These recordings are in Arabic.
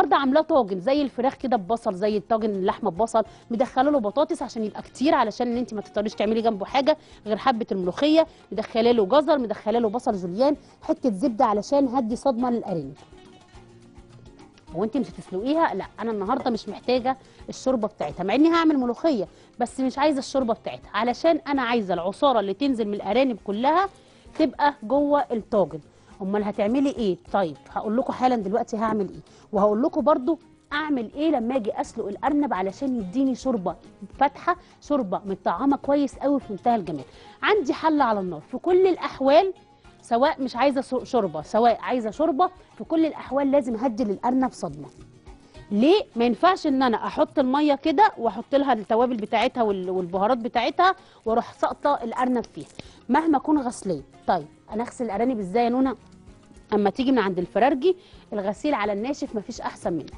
النهارده عاملاه طاجن زي الفراخ كده ببصل، زي الطاجن اللحمه ببصل، مدخله له بطاطس عشان يبقى كتير، علشان ان انت ما تضطريش تعملي جنبه حاجه غير حبه الملوخيه، مدخله له جزر، مدخله له بصل جوليان، حته زبده علشان هدي صدمه للقريب. وانت مش هتسلقيها، لا انا النهارده مش محتاجه الشوربه بتاعتها، مع اني هعمل ملوخيه بس مش عايزه الشوربه بتاعتها، علشان انا عايزه العصاره اللي تنزل من الارانب كلها تبقى جوه الطاجن. امال هتعملي ايه؟ طيب هقول لكم حالا دلوقتي هعمل ايه، وهقول لكم برده اعمل ايه لما اجي اسلق الارنب علشان يديني شوربه فاتحه، شوربه متطعمه كويس قوي في منتهى الجمال. عندي حله على النار في كل الاحوال، سواء مش عايزه شوربه سواء عايزه شوربه، في كل الاحوال لازم هدي للارنب صدمه. ليه؟ ما ينفعش ان انا احط الميه كده واحط لها التوابل بتاعتها والبهارات بتاعتها واروح ساقطه الارنب فيها مهما اكون غسليه. طيب انا اغسل الارانب ازاي يا نونا؟ اما تيجي من عند الفرارجي، الغسيل على الناشف مفيش احسن منه.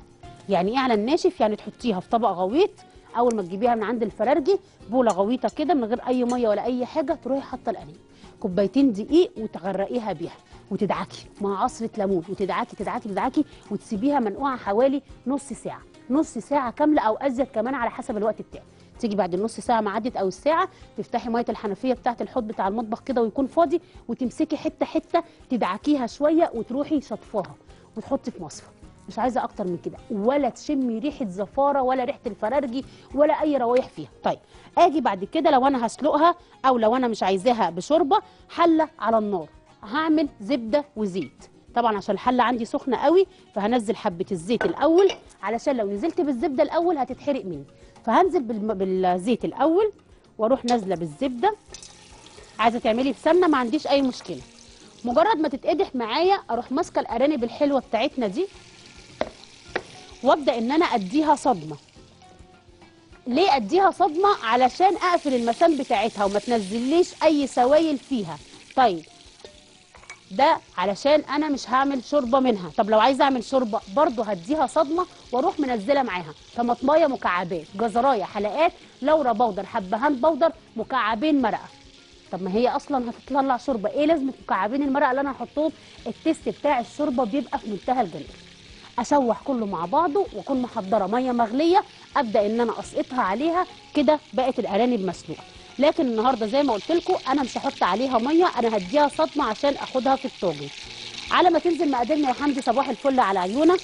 يعني ايه على الناشف؟ يعني تحطيها في طبق غويط، اول ما تجيبيها من عند الفرارجي بوله غويطه كده من غير اي ميه ولا اي حاجه، تروحي حاطه الارانب كوبايتين دقيق وتغرقيها بيها وتدعكي مع عصره ليمون، وتدعكي تدعكي تدعكي وتسيبيها منقوعه حوالي نص ساعه، نص ساعه كامله او ازيد كمان على حسب الوقت بتاعك. تيجي بعد النص ساعه ما عدت او الساعه، تفتحي ميه الحنفيه بتاعه الحوض بتاع المطبخ كده ويكون فاضي، وتمسكي حته حته تدعكيها شويه وتروحي صطفاها وتحطي في مصفى، مش عايزه اكتر من كده، ولا تشمي ريحه زفاره ولا ريحه الفرارجي ولا اي روايح فيها. طيب اجي بعد كده لو انا هسلقها او لو انا مش عايزاها بشوربه، حله على النار هعمل زبده وزيت، طبعا عشان الحله عندي سخنه قوي فهنزل حبه الزيت الاول، علشان لو نزلت بالزبده الاول هتتحرق مني، فهنزل بالزيت الاول واروح نازله بالزبده. عايزه تعملي بسمنه ما عنديش اي مشكله، مجرد ما تتقدح معايا اروح ماسكه الارانب الحلوه بتاعتنا دي وابدا ان انا اديها صدمه. ليه اديها صدمه؟ علشان اقفل المسام بتاعتها وما تنزليش اي سوائل فيها. طيب ده علشان انا مش هعمل شوربه منها. طب لو عايزه اعمل شوربه برضه هديها صدمه واروح منزله معاها طماطمايه مكعبات، جزرايه حلقات، لورا بودر، حبهان بودر، مكعبين مرقه. طب ما هي اصلا هتطلع شوربه، ايه لازمه مكعبين المرقه اللي انا هحطهم؟ التست بتاع الشوربه بيبقى في منتهى الجمال. اشوح كله مع بعضه واكون محضره ميه مغليه، ابدا ان انا اسقطها عليها كده، بقت الارانب مسلوقه. لكن النهارده زي ما قلت لكم انا مش هحط عليها ميه، انا هديها صدمه عشان اخدها في الطاجن. على ما تنزل مقاديرنا يا حمدي، صباح الفل على عيونك.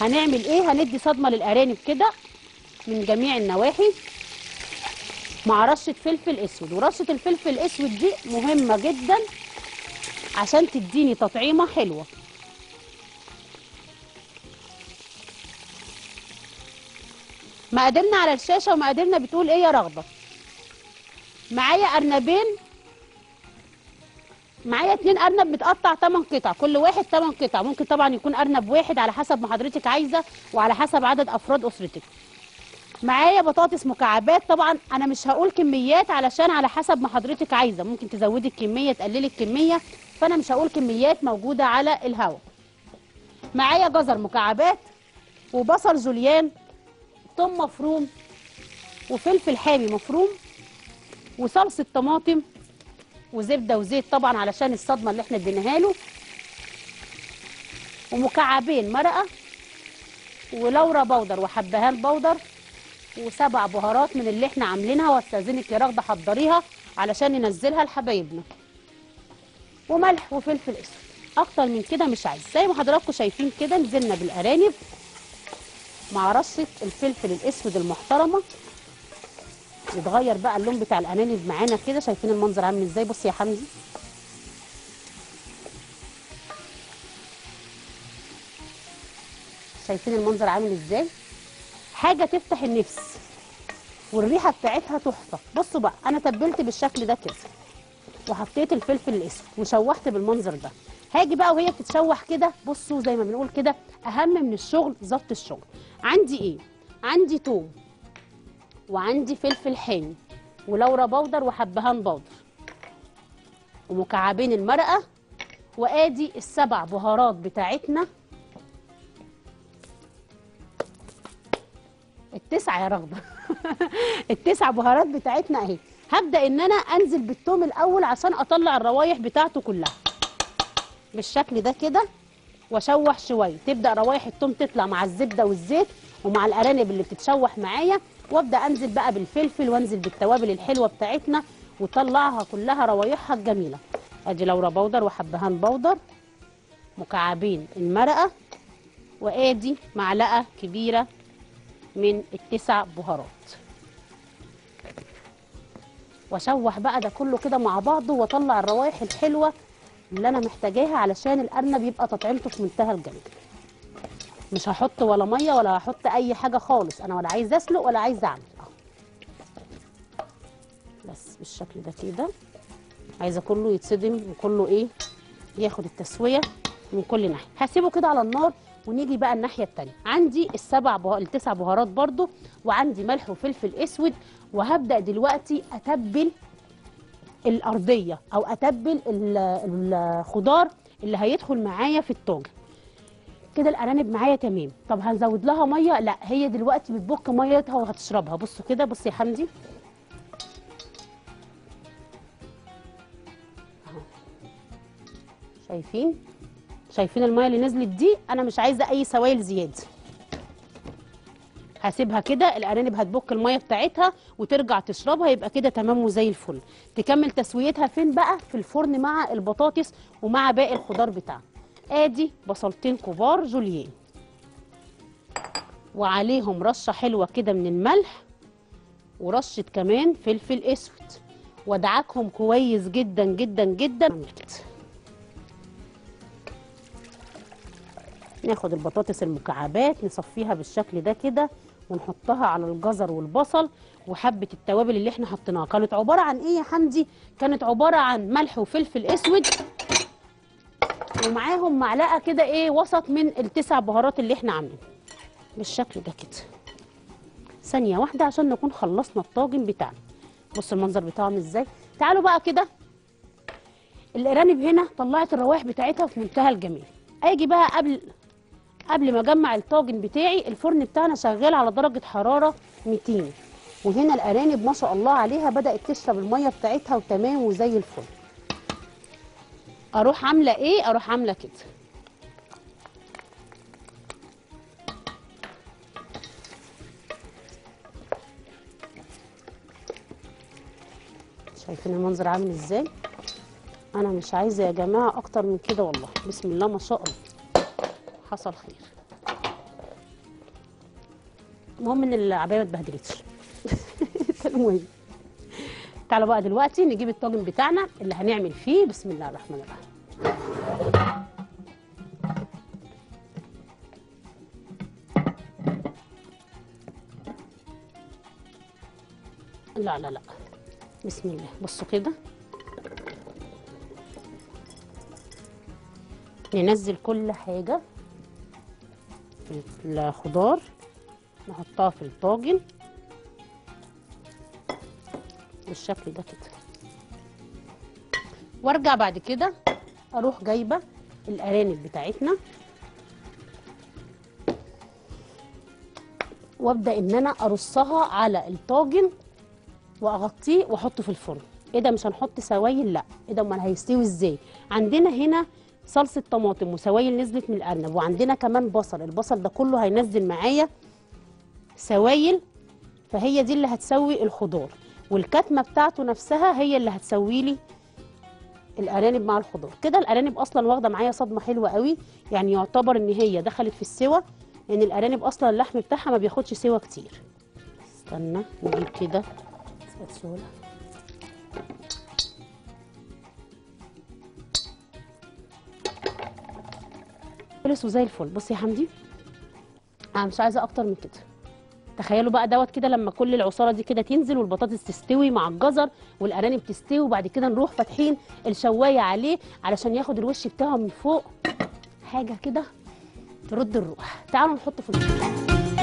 هنعمل ايه؟ هندي صدمه للارانب كده من جميع النواحي مع رشه فلفل اسود، ورشه الفلفل الاسود دي مهمه جدا عشان تديني تطعيمه حلوه. مقاديرنا على الشاشه، ومقاديرنا بتقول ايه يا رغده؟ معايا ارنبين، معايا 2 ارنب متقطع 8 قطع، كل واحد 8 قطع، ممكن طبعا يكون ارنب واحد على حسب ما حضرتك عايزه وعلى حسب عدد افراد اسرتك. معايا بطاطس مكعبات، طبعا انا مش هقول كميات علشان على حسب ما حضرتك عايزه، ممكن تزودي الكميه تقللي الكميه، فانا مش هقول كميات موجوده على الهواء. معايا جزر مكعبات، وبصل جوليان، ثوم مفروم، وفلفل حامي مفروم، وصلصه طماطم، وزبده وزيت طبعا علشان الصدمه اللي احنا اديناها له، ومكعبين مرقه، ولورا بودر وحبهان بودر، و7 بهارات من اللي احنا عاملينها، واستاذنك يا رغده حضريها علشان ننزلها لحبايبنا، وملح وفلفل اسود. اكتر من كده مش عايز. زي ما حضراتكم شايفين كده نزلنا بالارانب مع رشه الفلفل الاسود المحترمه. يتغير بقى اللون بتاع الارانب معانا كده، شايفين المنظر عامل ازاي؟ بصي يا حمدي، شايفين المنظر عامل ازاي؟ حاجه تفتح النفس، والريحه بتاعتها تحفه. بصوا بقى انا تبلت بالشكل ده كده، وحطيت الفلفل الاسود، وشوحت بالمنظر ده. هاجي بقى وهي بتتشوح كده، بصوا زي ما بنقول كده، اهم من الشغل ظبط الشغل. عندي ايه؟ عندي توم، وعندي فلفل حامي، ولورا بودر وحبهان بودر، ومكعبين المرقه، وادي ال7 بهارات بتاعتنا. 9 يا رغده ال9 بهارات بتاعتنا اهي. هبدا ان انا انزل بالثوم الاول عشان اطلع الروايح بتاعته كلها بالشكل ده كده، واشوح شويه، تبدا روايح الثوم تطلع مع الزبده والزيت ومع الارانب اللي بتتشوح معايا، وابدا انزل بقى بالفلفل وانزل بالتوابل الحلوه بتاعتنا وطلعها كلها روايحها الجميله. ادي لورا بودر وحبهان بودر، مكعبين المرقه، وادي معلقه كبيره من التسع بهارات، واشوح بقى ده كله كده مع بعضه واطلع الروايح الحلوه اللي انا محتاجاها علشان الارنب يبقى تطعيمته في منتهى الجمال. مش هحط ولا ميه ولا هحط اي حاجه خالص، انا ولا عايزه اسلق ولا عايزه اعمل بس بالشكل ده كده. عايزه كله يتصدم وكله ايه ياخد التسويه من كل ناحيه. هسيبه كده على النار ونيجي بقى الناحيه الثانيه. عندي التسع بهارات برده، وعندي ملح وفلفل اسود، وهبدا دلوقتي اتبل الارضيه او اتبل الخضار اللي هيدخل معايا في الطاجن. كده الارانب معايا تمام. طب هنزود لها ميه؟ لا، هي دلوقتي بتبك ميتها وهتشربها. بصوا كده، بصي يا حمدي اهو، شايفين الميه اللي نزلت دي؟ انا مش عايزه اي سوائل زياده، هسيبها كده الارانب هتبك الميه بتاعتها وترجع تشربها، يبقى كده تمام وزي الفل. تكمل تسويتها فين بقى؟ في الفرن مع البطاطس ومع باقي الخضار بتاعها. ادي بصلتين كبار جوليان وعليهم رشه حلوه كده من الملح ورشه كمان فلفل اسود، وادعكهم كويس جدا جدا جدا. ناخد البطاطس المكعبات نصفيها بالشكل ده كده ونحطها على الجزر والبصل وحبه التوابل اللي احنا حطيناها. كانت عباره عن ايه يا حمدي؟ كانت عباره عن ملح وفلفل اسود ومعاهم معلقه كده ايه وسط من التسع بهارات اللي احنا عاملينها بالشكل ده كده. ثانيه واحده عشان نكون خلصنا الطاجن بتاعنا. بصوا المنظر بتاعه عامل ازاي. تعالوا بقى كده، الارانب هنا طلعت الروائح بتاعتها في منتهى الجمال. اجي بقى قبل ما اجمع الطاجن بتاعي، الفرن بتاعنا شغال على درجه حراره 200، وهنا الارانب ما شاء الله عليها بدات تشرب الميه بتاعتها وتمام وزي الفل. اروح عامله ايه؟ اروح عامله كده، شايفين المنظر عامل ازاي؟ انا مش عايزه يا جماعه اكتر من كده والله. بسم الله ما شاء الله، حصل خير. المهم ان العبايه ما اتبهدلتش. المهم تعالوا بقى دلوقتي نجيب الطاجن بتاعنا اللي هنعمل فيه. بسم الله الرحمن الرحيم. لا لا لا، بسم الله. بصوا كده، ننزل كل حاجه الخضار نحطها في الطاجن بالشكل ده كده، وارجع بعد كده اروح جايبه الارانب بتاعتنا وابدا ان انا ارصها على الطاجن واغطيه واحطه في الفرن. ايه ده، مش هنحط سوايل؟ لا. ايه ده، امال هيستوي ازاي؟ عندنا هنا صلصه طماطم وسوايل نزلت من الارنب، وعندنا كمان بصل، البصل ده كله هينزل معايا سوايل، فهي دي اللي هتسوي الخضار، والكتمه بتاعته نفسها هي اللي هتسوي لي الارانب مع الخضار. كده الارانب اصلا واخده معايا صدمه حلوه قوي، يعني يعتبر ان هي دخلت في السوى، لان الارانب اصلا اللحم بتاعها ما بياخدش سوى كتير. استنى نجيب كده فاصوليا، خلص وزي الفل. بصي يا حمدي، انا مش عايزه اكتر من كده. تخيلوا بقى دوت كده لما كل العصاره دي كده تنزل والبطاطس تستوي مع الجزر والارانب تستوي، وبعد كده نروح فاتحين الشوايه عليه علشان ياخد الوش بتاعه من فوق، حاجه كده ترد الروح. تعالوا نحطه في الفرن.